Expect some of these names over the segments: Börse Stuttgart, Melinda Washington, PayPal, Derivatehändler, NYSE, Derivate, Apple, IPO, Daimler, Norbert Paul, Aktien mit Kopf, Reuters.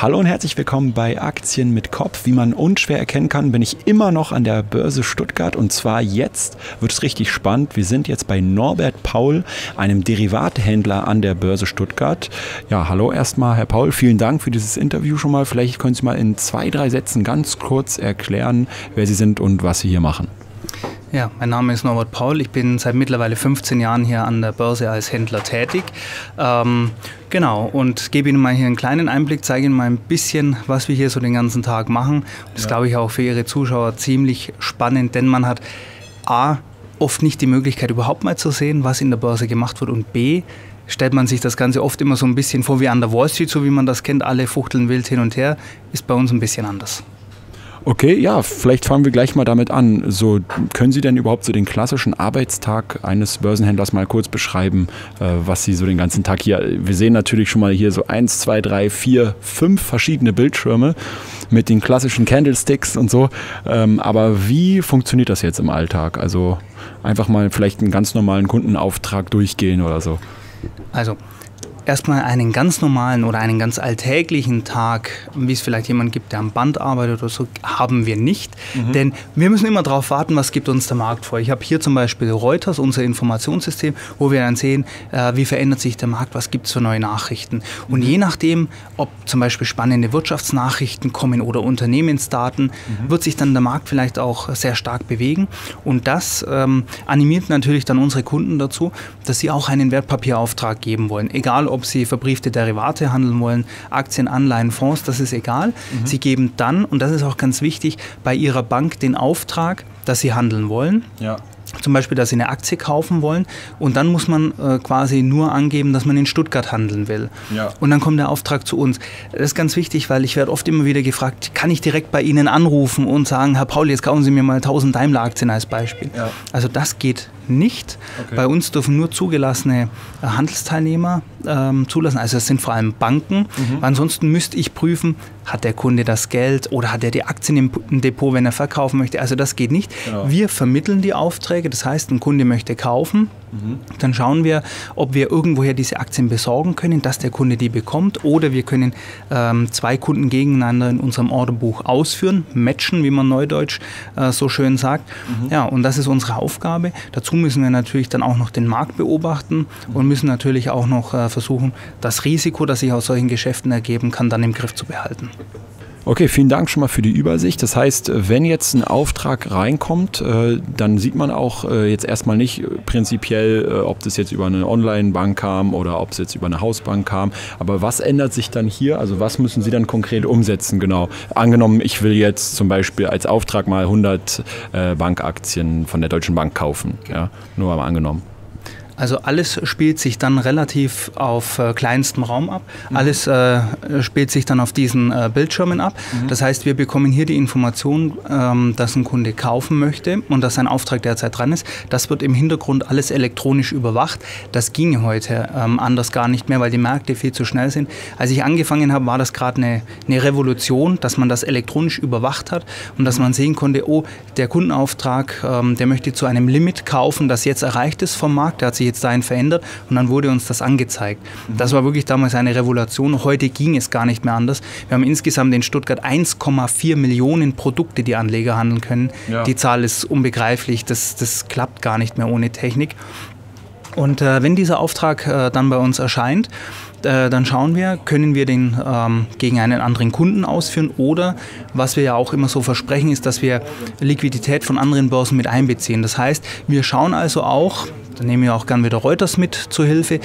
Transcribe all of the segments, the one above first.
Hallo und herzlich willkommen bei Aktien mit Kopf. Wie man unschwer erkennen kann, bin ich immer noch an der Börse Stuttgart und zwar jetzt wird es richtig spannend. Wir sind jetzt bei Norbert Paul, einem Derivatehändler an der Börse Stuttgart. Ja, hallo erstmal, Herr Paul, vielen Dank für dieses Interview schon mal. Vielleicht können Sie mal in 2, 3 Sätzen ganz kurz erklären, wer Sie sind und was Sie hier machen. Ja, mein Name ist Norbert Paul. Ich bin seit mittlerweile 15 Jahren hier an der Börse als Händler tätig. Genau, und gebe Ihnen mal hier einen kleinen Einblick, zeige Ihnen mal ein bisschen, was wir hier so den ganzen Tag machen. Das ist, glaube ich, auch für Ihre Zuschauer ziemlich spannend, denn man hat a. oft nicht die Möglichkeit, überhaupt mal zu sehen, was in der Börse gemacht wird und b. stellt man sich das Ganze oft immer so ein bisschen vor wie an der Wall Street, so wie man das kennt, alle fuchteln wild hin und her, ist bei uns ein bisschen anders. Okay, ja, vielleicht fangen wir gleich mal damit an. So, können Sie denn überhaupt so den klassischen Arbeitstag eines Börsenhändlers mal kurz beschreiben, was Sie so den ganzen Tag hier, wir sehen natürlich schon mal hier so 1, 2, 3, 4, 5 verschiedene Bildschirme mit den klassischen Candlesticks und so, aber wie funktioniert das jetzt im Alltag? Also einfach mal vielleicht einen ganz normalen Kundenauftrag durchgehen oder so. Also erstmal einen ganz normalen oder einen ganz alltäglichen Tag, wie es vielleicht jemand gibt, der am Band arbeitet oder so, haben wir nicht. Denn wir müssen immer darauf warten, was gibt uns der Markt vor. Ich habe hier zum Beispiel Reuters, unser Informationssystem, wo wir dann sehen, wie verändert sich der Markt, was gibt es für neue Nachrichten. Und je nachdem, ob zum Beispiel spannende Wirtschaftsnachrichten kommen oder Unternehmensdaten, wird sich dann der Markt vielleicht auch sehr stark bewegen. Und das animiert natürlich dann unsere Kunden dazu, dass sie auch einen Wertpapierauftrag geben wollen. Egal, ob sie verbriefte Derivate handeln wollen, Aktien, Anleihen, Fonds, das ist egal. Sie geben dann, und das ist auch ganz wichtig, bei ihrer Bank den Auftrag, dass sie handeln wollen. Ja. Zum Beispiel, dass sie eine Aktie kaufen wollen und dann muss man quasi nur angeben, dass man in Stuttgart handeln will. Ja. Und dann kommt der Auftrag zu uns. Das ist ganz wichtig, weil ich werde oft immer wieder gefragt, kann ich direkt bei Ihnen anrufen und sagen, Herr Paul, jetzt kaufen Sie mir mal 1000 Daimler-Aktien als Beispiel. Ja. Also das geht nicht. Okay. Bei uns dürfen nur zugelassene Handelsteilnehmer zulassen, also das sind vor allem Banken. Ansonsten müsste ich prüfen, hat der Kunde das Geld oder hat er die Aktien im Depot, wenn er verkaufen möchte. Also das geht nicht. Genau. Wir vermitteln die Aufträge, das heißt, ein Kunde möchte kaufen, dann schauen wir, ob wir irgendwoher diese Aktien besorgen können, dass der Kunde die bekommt oder wir können 2 Kunden gegeneinander in unserem Orderbuch ausführen, matchen, wie man neudeutsch so schön sagt. Ja, und das ist unsere Aufgabe. Dazu müssen wir natürlich dann auch noch den Markt beobachten und müssen natürlich auch noch versuchen, das Risiko, das sich aus solchen Geschäften ergeben kann, dann im Griff zu behalten. Okay, vielen Dank schon mal für die Übersicht. Das heißt, wenn jetzt ein Auftrag reinkommt, dann sieht man auch jetzt erstmal nicht prinzipiell, ob das jetzt über eine Online-Bank kam oder ob es jetzt über eine Hausbank kam. Aber was ändert sich dann hier? Also was müssen Sie dann konkret umsetzen? Genau. Angenommen, ich will jetzt zum Beispiel als Auftrag mal 100 Bankaktien von der Deutschen Bank kaufen. Ja? Nur mal angenommen. Also alles spielt sich dann relativ auf kleinstem Raum ab. Alles spielt sich dann auf diesen Bildschirmen ab. Das heißt, wir bekommen hier die Information, dass ein Kunde kaufen möchte und dass sein Auftrag derzeit dran ist. Das wird im Hintergrund alles elektronisch überwacht. Das ginge heute anders gar nicht mehr, weil die Märkte viel zu schnell sind. Als ich angefangen habe, war das gerade eine Revolution, dass man das elektronisch überwacht hat und dass man sehen konnte, oh, der Kundenauftrag, der möchte zu einem Limit kaufen, das jetzt erreicht ist vom Markt. Der hat sich jetzt dahin verändert und dann wurde uns das angezeigt. Das war wirklich damals eine Revolution. Heute ging es gar nicht mehr anders. Wir haben insgesamt in Stuttgart 1,4 Millionen Produkte, die Anleger handeln können. Ja. Die Zahl ist unbegreiflich. Das klappt gar nicht mehr ohne Technik. Und wenn dieser Auftrag dann bei uns erscheint, dann schauen wir, können wir den gegen einen anderen Kunden ausführen oder was wir ja auch immer so versprechen, ist, dass wir Liquidität von anderen Börsen mit einbeziehen. Das heißt, wir schauen also auch, da nehmen wir auch gern wieder Reuters mit zur Hilfe,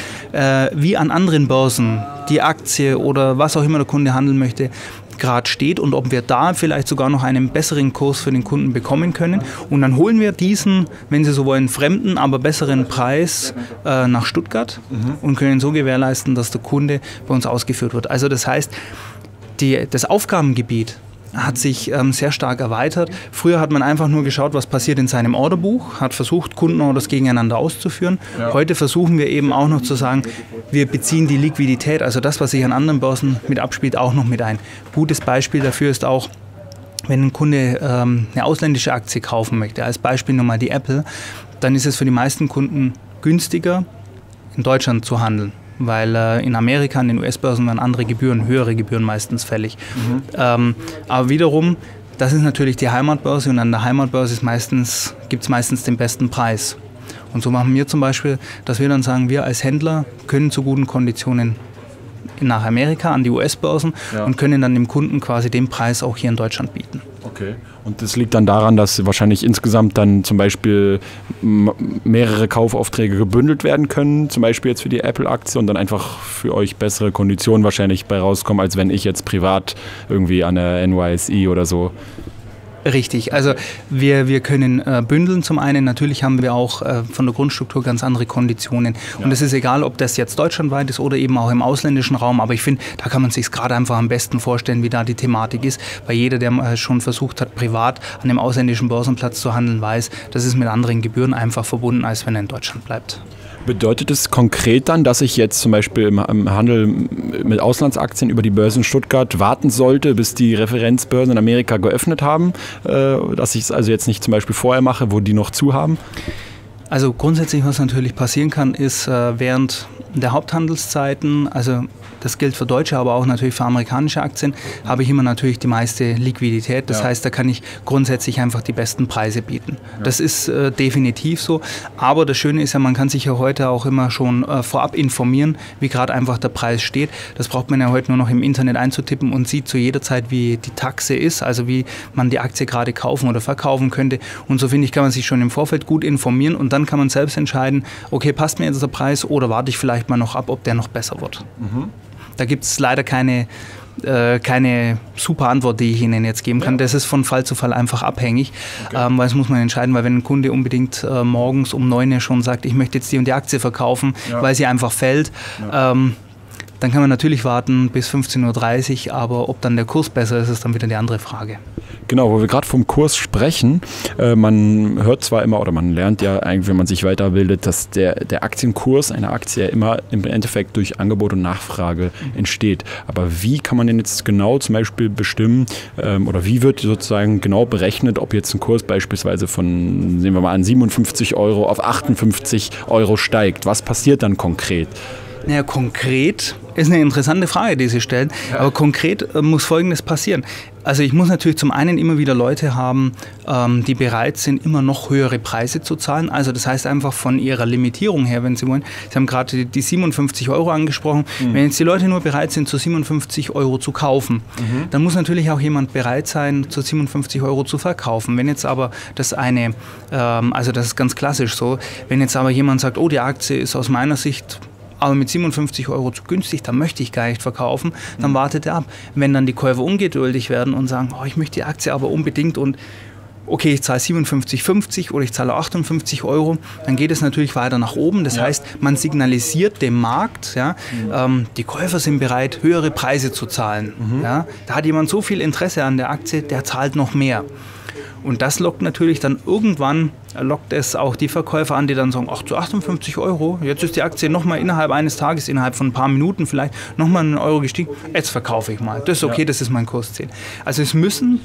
wie an anderen Börsen die Aktie oder was auch immer der Kunde handeln möchte, gerade steht und ob wir da vielleicht sogar noch einen besseren Kurs für den Kunden bekommen können. Und dann holen wir diesen, wenn Sie so wollen, fremden, aber besseren Preis nach Stuttgart und können so gewährleisten, dass der Kunde bei uns ausgeführt wird. Also das heißt, das Aufgabengebiet hat sich sehr stark erweitert. Früher hat man einfach nur geschaut, was passiert in seinem Orderbuch, hat versucht, Kundenorders gegeneinander auszuführen. Ja. Heute versuchen wir eben auch noch zu sagen, wir beziehen die Liquidität, also das, was sich an anderen Börsen mit abspielt, auch noch mit ein. Gutes Beispiel dafür ist auch, wenn ein Kunde eine ausländische Aktie kaufen möchte, als Beispiel nochmal die Apple, dann ist es für die meisten Kunden günstiger, in Deutschland zu handeln. weil in Amerika, an den US-Börsen waren andere Gebühren, höhere Gebühren meistens fällig. Mhm. Aber wiederum, das ist natürlich die Heimatbörse und an der Heimatbörse gibt es meistens den besten Preis. Und so machen wir zum Beispiel, dass wir dann sagen, wir als Händler können zu guten Konditionen nach Amerika, an die US-Börsen, ja, und können dann dem Kunden quasi den Preis auch hier in Deutschland bieten. Okay. Und das liegt dann daran, dass wahrscheinlich insgesamt dann zum Beispiel mehrere Kaufaufträge gebündelt werden können, zum Beispiel jetzt für die Apple-Aktie, und dann einfach für euch bessere Konditionen wahrscheinlich bei rauskommen, als wenn ich jetzt privat irgendwie an der NYSE oder so... Richtig, also wir können bündeln zum einen, natürlich haben wir auch von der Grundstruktur ganz andere Konditionen, ja, und es ist egal, ob das jetzt deutschlandweit ist oder eben auch im ausländischen Raum, aber ich finde, da kann man sich gerade einfach am besten vorstellen, wie da die Thematik ist, weil jeder, der schon versucht hat, privat an dem ausländischen Börsenplatz zu handeln, weiß, das ist mit anderen Gebühren einfach verbunden, als wenn er in Deutschland bleibt. Bedeutet es konkret dann, dass ich jetzt zum Beispiel im Handel mit Auslandsaktien über die Börsen Stuttgart warten sollte, bis die Referenzbörsen in Amerika geöffnet haben, dass ich es also jetzt nicht zum Beispiel vorher mache, wo die noch zu haben? Also grundsätzlich, was natürlich passieren kann, ist während der Haupthandelszeiten, also das gilt für deutsche, aber auch natürlich für amerikanische Aktien, habe ich immer natürlich die meiste Liquidität. Das, ja, heißt, da kann ich grundsätzlich einfach die besten Preise bieten. Ja. Das ist definitiv so. Aber das Schöne ist ja, man kann sich ja heute auch immer schon vorab informieren, wie gerade einfach der Preis steht. Das braucht man ja heute nur noch im Internet einzutippen und sieht zu jeder Zeit, wie die Taxe ist, also wie man die Aktie gerade kaufen oder verkaufen könnte. Und so, finde ich, kann man sich schon im Vorfeld gut informieren und dann kann man selbst entscheiden, okay, passt mir jetzt der Preis oder warte ich vielleicht mal noch ab, ob der noch besser wird. Mhm. Da gibt es leider keine super Antwort, die ich Ihnen jetzt geben kann. Ja. Das ist von Fall zu Fall einfach abhängig, okay, weil das muss man entscheiden, weil wenn ein Kunde unbedingt morgens um 9 Uhr schon sagt, ich möchte jetzt die und die Aktie verkaufen, ja, weil sie einfach fällt, ja, dann kann man natürlich warten bis 15.30 Uhr, aber ob dann der Kurs besser ist, ist dann wieder die andere Frage. Genau, wo wir gerade vom Kurs sprechen, man hört zwar immer oder man lernt ja eigentlich, wenn man sich weiterbildet, dass der Aktienkurs einer Aktie ja immer im Endeffekt durch Angebot und Nachfrage entsteht. Aber wie kann man denn jetzt genau zum Beispiel bestimmen oder wie wird sozusagen genau berechnet, ob jetzt ein Kurs beispielsweise von, sehen wir mal an, 57 € auf 58 € steigt? Was passiert dann konkret? Naja, konkret ist eine interessante Frage, die Sie stellen, ja, aber konkret muss Folgendes passieren. Also ich muss natürlich zum einen immer wieder Leute haben, die bereit sind, immer noch höhere Preise zu zahlen. Also das heißt einfach von ihrer Limitierung her, wenn Sie wollen, Sie haben gerade die 57 € angesprochen, mhm, wenn jetzt die Leute nur bereit sind, zu 57 € zu kaufen, mhm, dann muss natürlich auch jemand bereit sein, zu 57 € zu verkaufen. Wenn jetzt aber also das ist ganz klassisch so, wenn jetzt aber jemand sagt, oh, die Aktie ist aus meiner Sicht aber mit 57 € zu günstig, dann möchte ich gar nicht verkaufen, dann, mhm, wartet er ab. Wenn dann die Käufer ungeduldig werden und sagen, oh, ich möchte die Aktie aber unbedingt und okay, ich zahle 57,50 € oder ich zahle 58 €, dann geht es natürlich weiter nach oben. Das, ja, heißt, man signalisiert dem Markt, ja, mhm, die Käufer sind bereit, höhere Preise zu zahlen. Mhm. Ja. Da hat jemand so viel Interesse an der Aktie, der zahlt noch mehr. Und das lockt natürlich dann irgendwann, auch die Verkäufer an, die dann sagen, ach, zu 58 €, jetzt ist die Aktie nochmal innerhalb eines Tages, innerhalb von ein paar Minuten vielleicht, nochmal einen € gestiegen, jetzt verkaufe ich mal, das ist okay, ja, das ist mein Kursziel. Also es müssen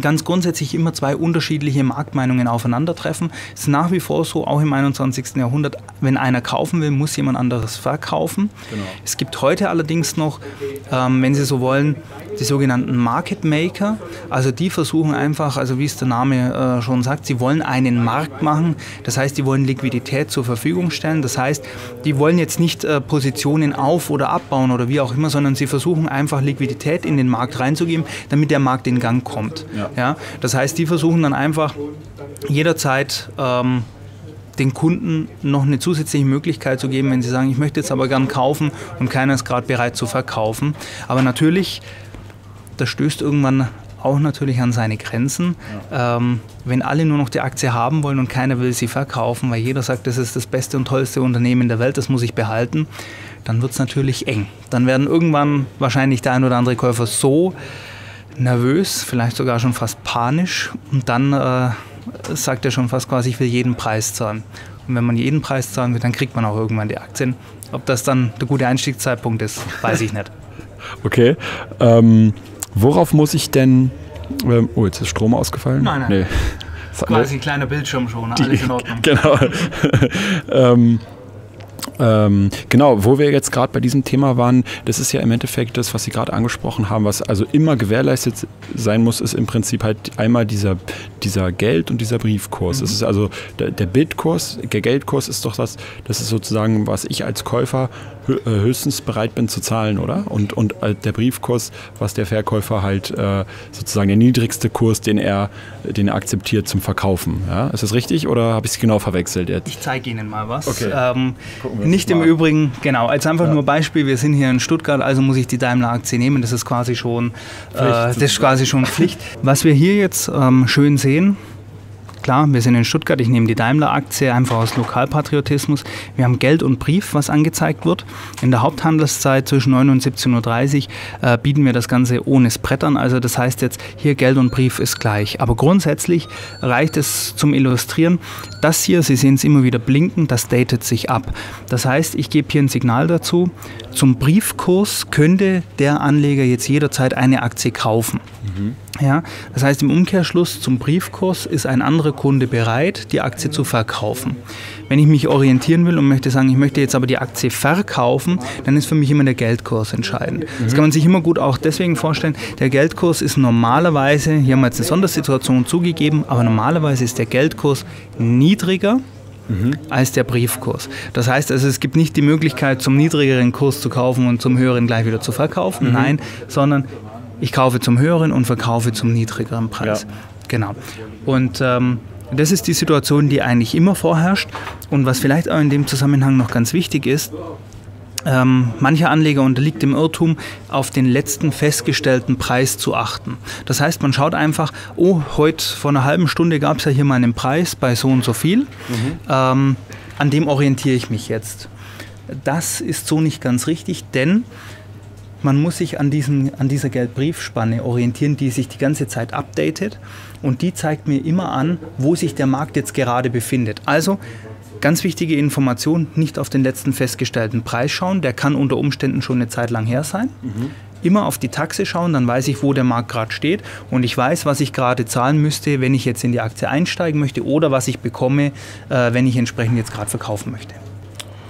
ganz grundsätzlich immer zwei unterschiedliche Marktmeinungen aufeinandertreffen. Es ist nach wie vor so, auch im 21. Jahrhundert, wenn einer kaufen will, muss jemand anderes verkaufen. Genau. Es gibt heute allerdings noch, wenn Sie so wollen, die sogenannten Market Maker. Also die versuchen einfach, also wie es der Name schon sagt, sie wollen einen Markt machen. Das heißt, die wollen Liquidität zur Verfügung stellen. Das heißt, die wollen jetzt nicht Positionen auf- oder abbauen oder wie auch immer, sondern sie versuchen einfach Liquidität in den Markt reinzugeben, damit der Markt in Gang kommt. Ja. Ja, das heißt, die versuchen dann einfach jederzeit den Kunden noch eine zusätzliche Möglichkeit zu geben, wenn sie sagen, ich möchte jetzt aber gern kaufen und keiner ist gerade bereit zu verkaufen. Aber natürlich, das stößt irgendwann auch natürlich an seine Grenzen, ja, wenn alle nur noch die Aktie haben wollen und keiner will sie verkaufen, weil jeder sagt, das ist das beste und tollste Unternehmen der Welt, das muss ich behalten, dann wird es natürlich eng. Dann werden irgendwann wahrscheinlich der ein oder andere Käufer so nervös, vielleicht sogar schon fast panisch, und dann sagt er schon fast quasi, ich will jeden Preis zahlen. Und wenn man jeden Preis zahlen will, dann kriegt man auch irgendwann die Aktien. Ob das dann der gute Einstiegszeitpunkt ist, weiß ich nicht. Okay, worauf muss ich denn, oh, jetzt ist Strom ausgefallen? Nein, nein. Nee. Quasi ein kleiner Bildschirmschoner, alles in Ordnung. Genau. Genau, wo wir jetzt gerade bei diesem Thema waren, das ist ja im Endeffekt das, was Sie gerade angesprochen haben, was also immer gewährleistet sein muss, ist im Prinzip halt einmal dieser Geld- und dieser Briefkurs. Mhm. Es ist also der Bildkurs, der Geldkurs ist doch das ist sozusagen, was ich als Käufer höchstens bereit bin zu zahlen, oder? Und der Briefkurs, was der Verkäufer halt sozusagen der niedrigste Kurs, den er akzeptiert zum Verkaufen. Ja? Ist das richtig oder habe ich es genau verwechselt jetzt? Ich zeige Ihnen mal was. Okay. Nicht im Übrigen, genau, als einfach nur Beispiel, wir sind hier in Stuttgart, also muss ich die Daimler-Aktie nehmen, das ist quasi schon Pflicht. Was wir hier jetzt schön sehen, klar, wir sind in Stuttgart, ich nehme die Daimler-Aktie einfach aus Lokalpatriotismus. Wir haben Geld und Brief, was angezeigt wird. In der Haupthandelszeit zwischen 9 und 17.30 Uhr bieten wir das Ganze ohne Spread an. Also das heißt jetzt, hier Geld und Brief ist gleich. Aber grundsätzlich reicht es zum Illustrieren, das hier, Sie sehen es immer wieder blinken, das datet sich ab. Das heißt, ich gebe hier ein Signal dazu, zum Briefkurs könnte der Anleger jetzt jederzeit eine Aktie kaufen. Mhm. Ja, das heißt im Umkehrschluss zum Briefkurs ist ein anderer Kunde bereit, die Aktie zu verkaufen. Wenn ich mich orientieren will und möchte sagen, ich möchte jetzt aber die Aktie verkaufen, dann ist für mich immer der Geldkurs entscheidend. Mhm. Das kann man sich immer gut auch deswegen vorstellen, der Geldkurs ist normalerweise, hier haben wir jetzt eine Sondersituation zugegeben, aber normalerweise ist der Geldkurs niedriger, mhm, als der Briefkurs. Das heißt also, es gibt nicht die Möglichkeit, zum niedrigeren Kurs zu kaufen und zum höheren gleich wieder zu verkaufen, mhm, nein, sondern ich kaufe zum höheren und verkaufe zum niedrigeren Preis. Ja. Genau. Und das ist die Situation, die eigentlich immer vorherrscht. Und was vielleicht auch in dem Zusammenhang noch ganz wichtig ist, mancher Anleger unterliegt dem Irrtum, auf den letzten festgestellten Preis zu achten. Das heißt, man schaut einfach, oh, heute vor einer halben Stunde gab es ja hier mal einen Preis bei so und so viel. Mhm. An dem orientiere ich mich jetzt. Das ist so nicht ganz richtig, denn man muss sich an dieser Geldbriefspanne orientieren, die sich die ganze Zeit updatet und die zeigt mir immer an, wo sich der Markt jetzt gerade befindet. Also ganz wichtige Information, nicht auf den letzten festgestellten Preis schauen, der kann unter Umständen schon eine Zeit lang her sein. Mhm. Immer auf die Taxe schauen, dann weiß ich, wo der Markt gerade steht und ich weiß, was ich gerade zahlen müsste, wenn ich jetzt in die Aktie einsteigen möchte oder was ich bekomme, wenn ich entsprechend jetzt gerade verkaufen möchte.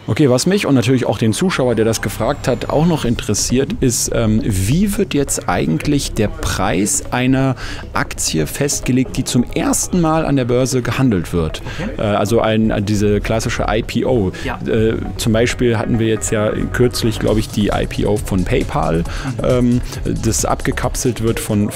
Okay, was mich und natürlich auch den Zuschauer, der das gefragt hat, auch noch interessiert, ist, wie wird jetzt eigentlich der Preis einer Aktie festgelegt, die zum ersten Mal an der Börse gehandelt wird? Okay. Also diese klassische IPO. Ja. Zum Beispiel hatten wir jetzt ja kürzlich, glaube ich, die IPO von PayPal, das abgekapselt wird von